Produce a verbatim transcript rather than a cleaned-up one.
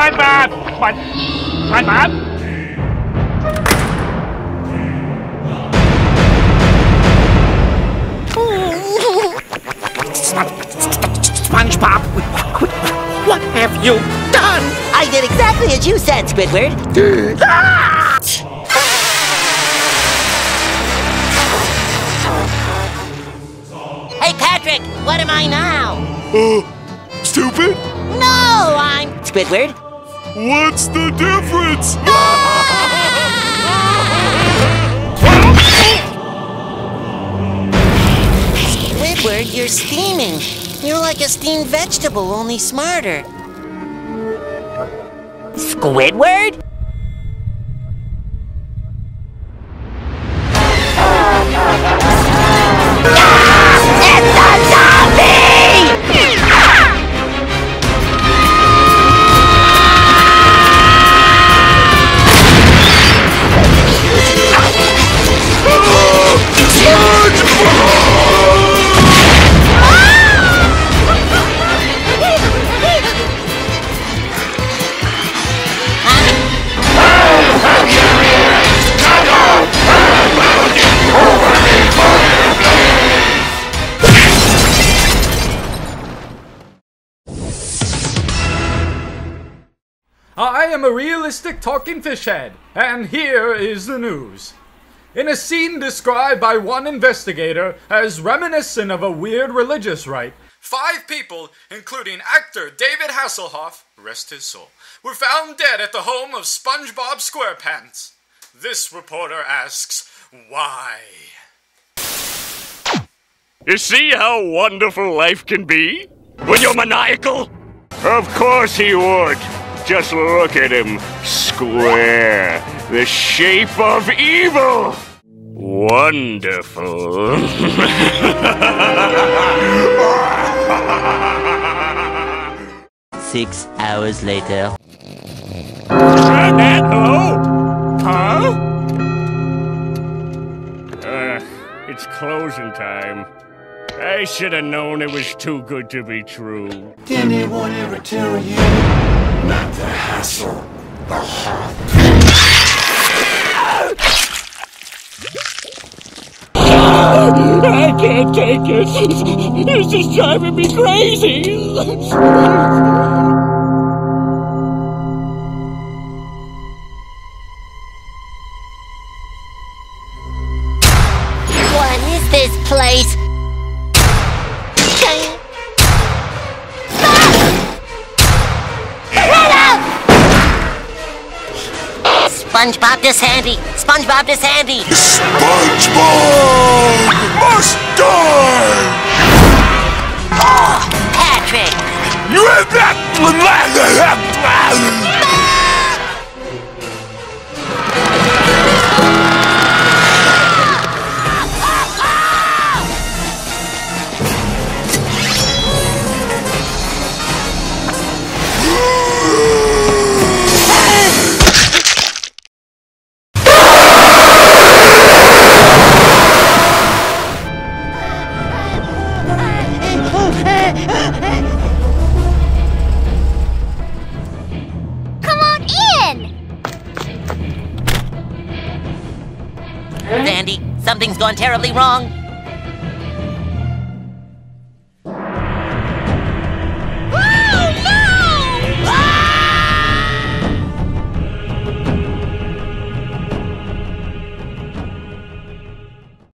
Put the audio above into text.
SpongeBob! What? SpongeBob? SpongeBob, what have you done? I did exactly as you said, Squidward. Ah! Hey, Patrick, what am I now? Uh, stupid? No, I'm Squidward. What's the difference? Ah! Squidward, you're steaming. You're like a steamed vegetable, only smarter. Squidward? I am a realistic talking fish head, and here is the news. In a scene described by one investigator as reminiscent of a weird religious rite, five people, including actor David Hasselhoff, rest his soul, were found dead at the home of SpongeBob SquarePants. This reporter asks, why? You see how wonderful life can be? When you're maniacal? Of course he would. Just look at him, square, the shape of evil! Wonderful. Six hours later. Oh! Huh? Uh, it's closing time. I should have known it was too good to be true. Did anyone ever tell you? Not the hassle, the heart. I can't take it. This is driving me crazy. What is this place? SpongeBob to Sandy! SpongeBob to Sandy! SpongeBob must die! Oh, Patrick! You have that! Sandy, something's gone terribly wrong.